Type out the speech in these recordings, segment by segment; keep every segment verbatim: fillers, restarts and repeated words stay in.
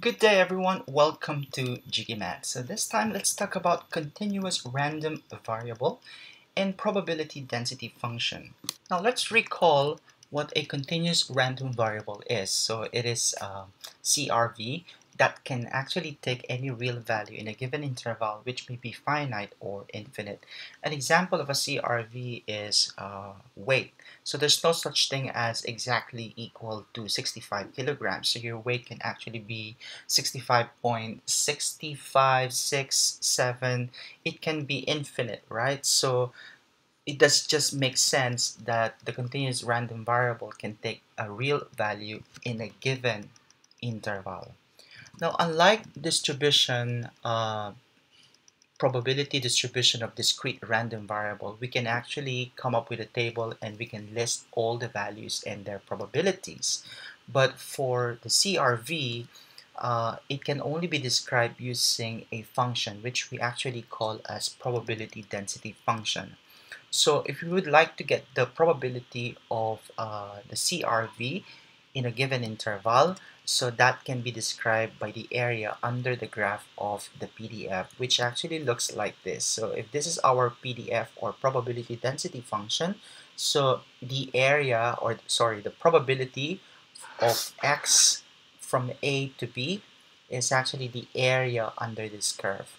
Good day everyone, welcome to Jiggy Maths. So this time let's talk about continuous random variable and probability density function. Now let's recall what a continuous random variable is. So it is a C R V that can actually take any real value in a given interval which may be finite or infinite. An example of a C R V is uh, weight. So there's no such thing as exactly equal to sixty-five kilograms. So your weight can actually be sixty-five point six five six seven. It can be infinite, right? So it does just make sense that the continuous random variable can take a real value in a given interval. Now, unlike distribution, uh, probability distribution of discrete random variable, we can actually come up with a table and we can list all the values and their probabilities. But for the C R V, uh, it can only be described using a function, which we actually call as probability density function. So if you would like to get the probability of uh, the C R V in a given interval, so that can be described by the area under the graph of the P D F, which actually looks like this. So if this is our P D F or probability density function, so the area, or sorry, the probability of X from A to B is actually the area under this curve.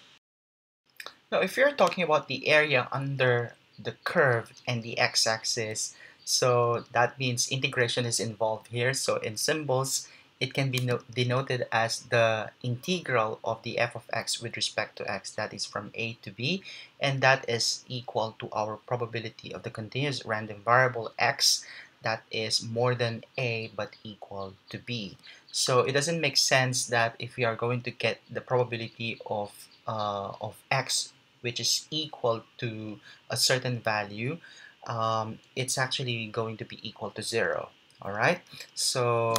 Now, if you're talking about the area under the curve and the x-axis, so that means integration is involved here. So in symbols, it can be no denoted as the integral of the f of x with respect to x, that is from a to b, and that is equal to our probability of the continuous random variable x that is more than a but equal to b. So it doesn't make sense that if we are going to get the probability of, uh, of x, which is equal to a certain value, Um, it's actually going to be equal to zero. All right. So,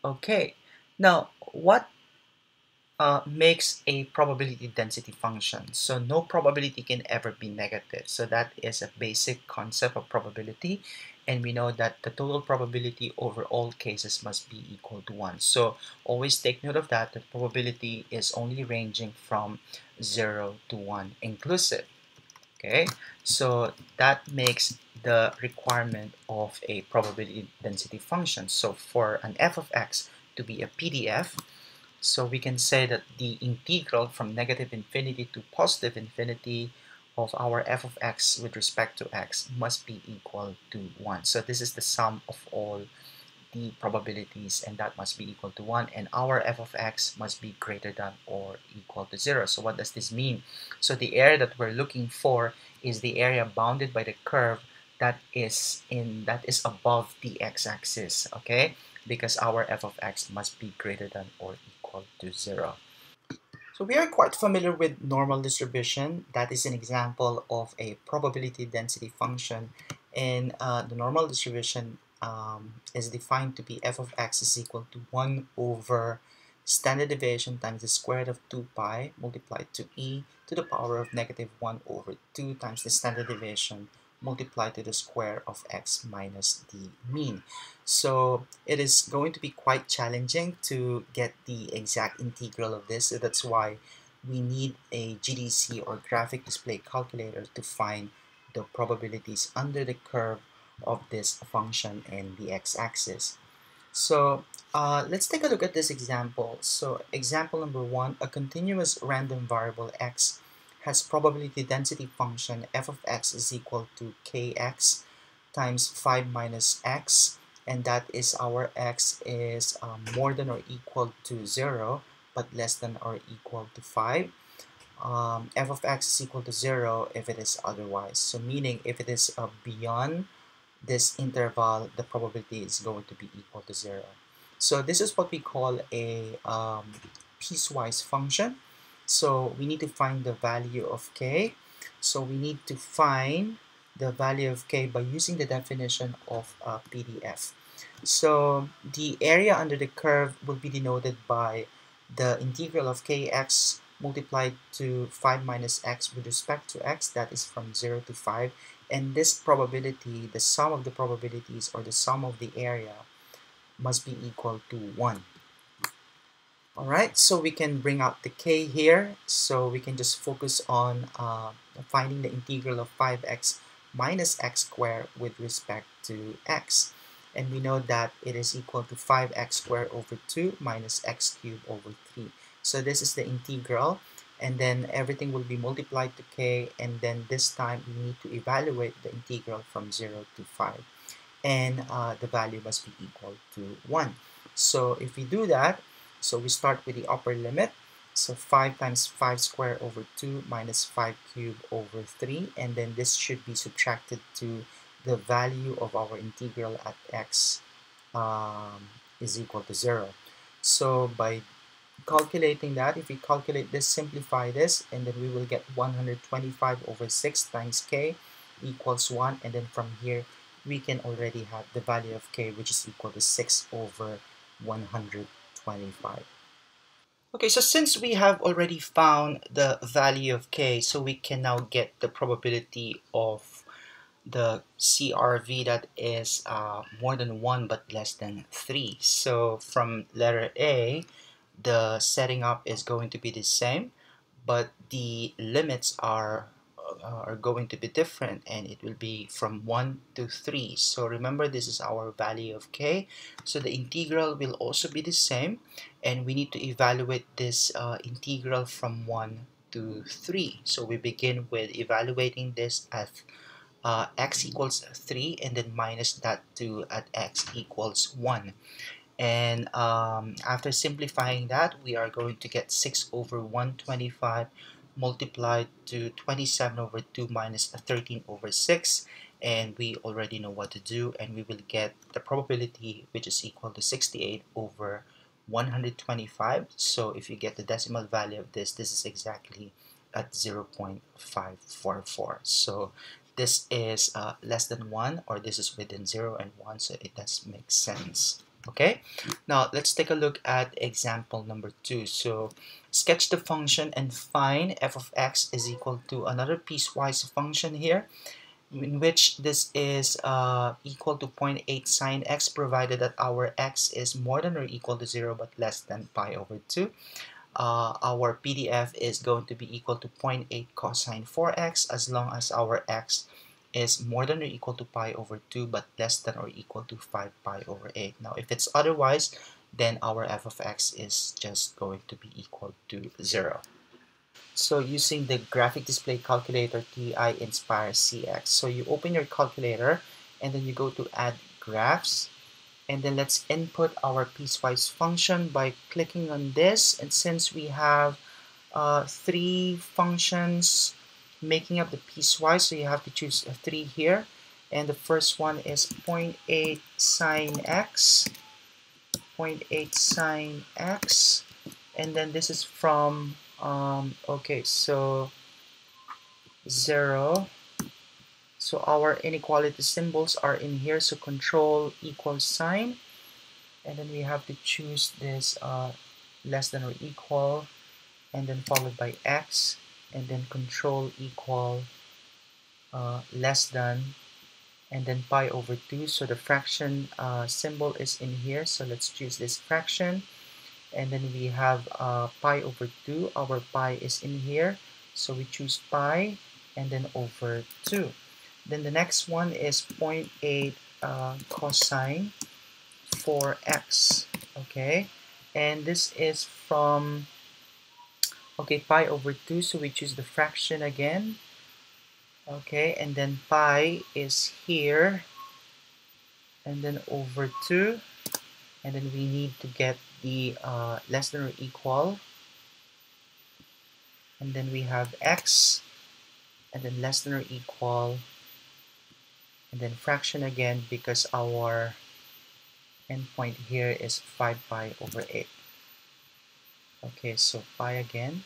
okay. Now, what uh, makes a probability density function? So, no probability can ever be negative. So, that is a basic concept of probability. And we know that the total probability over all cases must be equal to one. So, always take note of that. The probability is only ranging from zero to one inclusive. Okay, so that makes the requirement of a probability density function. So for an f of x to be a P D F, so we can say that the integral from negative infinity to positive infinity of our f of x with respect to x must be equal to one. So this is the sum of all the probabilities, and that must be equal to one, and our f of x must be greater than or equal to zero. So what does this mean? So the area that we're looking for is the area bounded by the curve that is in that is above the x-axis, okay, because our f of x must be greater than or equal to zero. So we are quite familiar with normal distribution. That is an example of a probability density function, and uh, the normal distribution Um, is defined to be f of x is equal to one over standard deviation times the square root of two pi multiplied to e to the power of negative one over two times the standard deviation multiplied to the square of x minus the mean. So it is going to be quite challenging to get the exact integral of this. So that's why we need a G D C or graphic display calculator to find the probabilities under the curve of this function and the x-axis. So uh, let's take a look at this example. So example number one, a continuous random variable x has probability density function f of x is equal to kx times five minus x, and that is our x is um, more than or equal to zero but less than or equal to five. Um, f of x is equal to zero if it is otherwise, so meaning if it is uh, beyond this interval, the probability is going to be equal to zero. So this is what we call a um, piecewise function. So we need to find the value of k. So we need to find the value of k by using the definition of a P D F. So the area under the curve will be denoted by the integral of kx multiplied to five minus x with respect to x, that is from zero to five, and this probability, the sum of the probabilities or the sum of the area, must be equal to one. Alright, so we can bring out the k here, so we can just focus on uh, finding the integral of five x minus x squared with respect to x. And we know that it is equal to five x squared over two minus x cubed over three. So this is the integral, and then everything will be multiplied to k, and then this time we need to evaluate the integral from zero to five. And uh, the value must be equal to one. So if we do that, so we start with the upper limit, so five times five squared over two minus five cubed over three, and then this should be subtracted to the value of our integral at x um, is equal to zero. So by calculating that, if we calculate this, simplify this, and then we will get one hundred twenty-five over six times k equals one, and then from here we can already have the value of k, which is equal to six over one hundred twenty-five. Okay, so since we have already found the value of k, so we can now get the probability of the C R V that is uh, more than one but less than three. So from letter A, the setting up is going to be the same, but the limits are uh, are going to be different, and it will be from one to three. So remember, this is our value of k, so the integral will also be the same, and we need to evaluate this uh, integral from one to three. So we begin with evaluating this as uh, x equals three, and then minus that two at x equals one. And um, after simplifying that, we are going to get six over one hundred twenty-five multiplied to twenty-seven over two minus thirteen over six, and we already know what to do, and we will get the probability, which is equal to sixty-eight over one hundred twenty-five. So if you get the decimal value of this, this is exactly at zero point five four four. So this is uh, less than one, or this is within zero and one, so it does make sense. Okay, now let's take a look at example number two. So sketch the function and find f of x is equal to another piecewise function here, in which this is uh, equal to zero point eight sine x, provided that our x is more than or equal to zero but less than pi over two. Uh, our P D F is going to be equal to zero point eight cosine four x, as long as our x is more than or equal to pi over two but less than or equal to five pi over eight. Now if it's otherwise, then our f of x is just going to be equal to zero. So using the graphic display calculator T I Nspire C X, so you open your calculator and then you go to add graphs, and then let's input our piecewise function by clicking on this. And since we have uh, three functions making up the piecewise, so you have to choose a three here, and the first one is zero point eight sine x, zero point eight sine x, and then this is from um, okay, so zero, so our inequality symbols are in here, so control equal sign, and then we have to choose this uh, less than or equal, and then followed by x, and then control equal uh, less than, and then pi over two. So the fraction uh, symbol is in here, so let's choose this fraction, and then we have uh, pi over two. Our pi is in here, so we choose pi and then over two. Then the next one is zero point eight uh, cosine four x, okay, and this is from okay, pi over two, so we choose the fraction again. Okay, and then pi is here, and then over two, and then we need to get the uh, less than or equal, and then we have x, and then less than or equal, and then fraction again, because our endpoint here is five pi over eight. Okay, so pi again,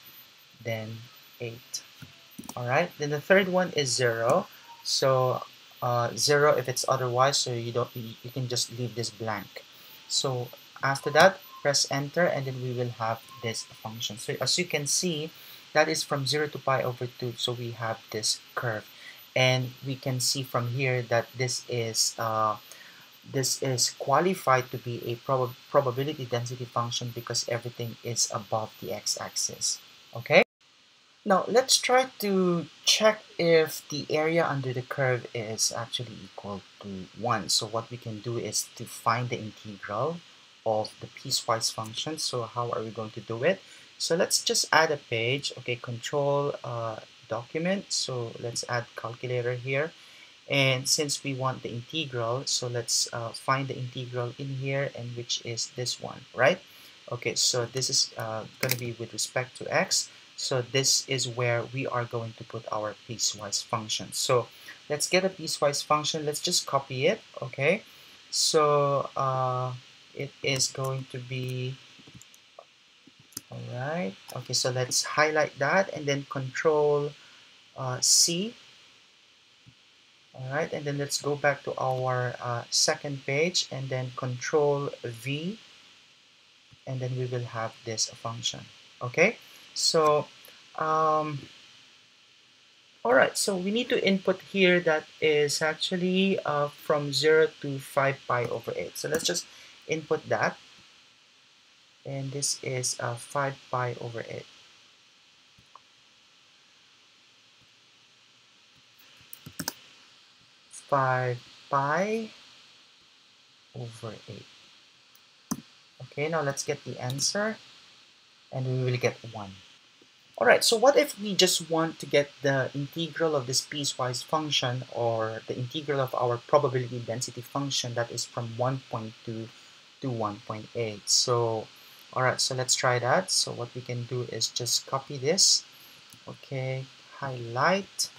then eight. Alright, then the third one is zero. So uh, zero if it's otherwise, so you don't you can just leave this blank. So after that, press enter, and then we will have this function. So as you can see, that is from zero to pi over two, so we have this curve. And we can see from here that this is uh, This is qualified to be a prob probability density function because everything is above the x-axis. Okay? Now let's try to check if the area under the curve is actually equal to one. So what we can do is to find the integral of the piecewise function. So how are we going to do it? So let's just add a page. Okay, control uh, document. So let's add calculator here. And since we want the integral, so let's uh, find the integral in here, and which is this one, right? Okay, so this is uh, going to be with respect to x. So this is where we are going to put our piecewise function. So let's get a piecewise function. Let's just copy it, okay? So uh, it is going to be, all right. Okay, so let's highlight that and then control uh, C. Alright, and then let's go back to our uh, second page and then control V, and then we will have this function. Okay, so um, alright, so we need to input here that is actually uh, from zero to five pi over eight. So let's just input that, and this is uh, five pi over eight. five pi over eight. Okay, now let's get the answer, and we will get one. Alright, so what if we just want to get the integral of this piecewise function, or the integral of our probability density function that is from one point two to one point eight. So, alright, so let's try that. So what we can do is just copy this. Okay, highlight,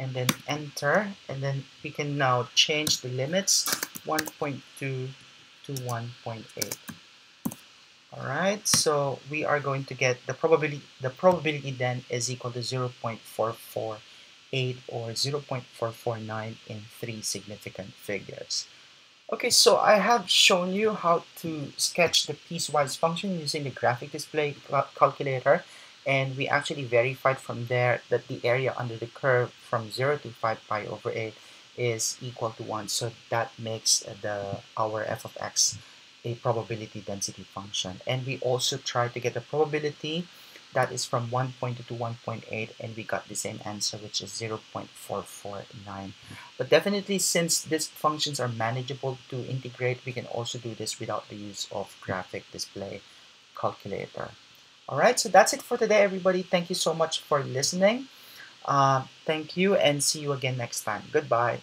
and then enter, and then we can now change the limits one point two to one point eight. All right, so we are going to get the probability, the probability then is equal to zero point four four eight or zero point four four nine in three significant figures. Okay, so I have shown you how to sketch the piecewise function using the graphic display calculator. And we actually verified from there that the area under the curve from zero to five pi over eight is equal to one. So that makes the our f of x a probability density function. And we also tried to get the probability that is from one point two to one point eight, and we got the same answer, which is zero point four four nine. But definitely, since these functions are manageable to integrate, we can also do this without the use of graphic display calculator. Alright, so that's it for today, everybody. Thank you so much for listening. Uh, thank you, and see you again next time. Goodbye.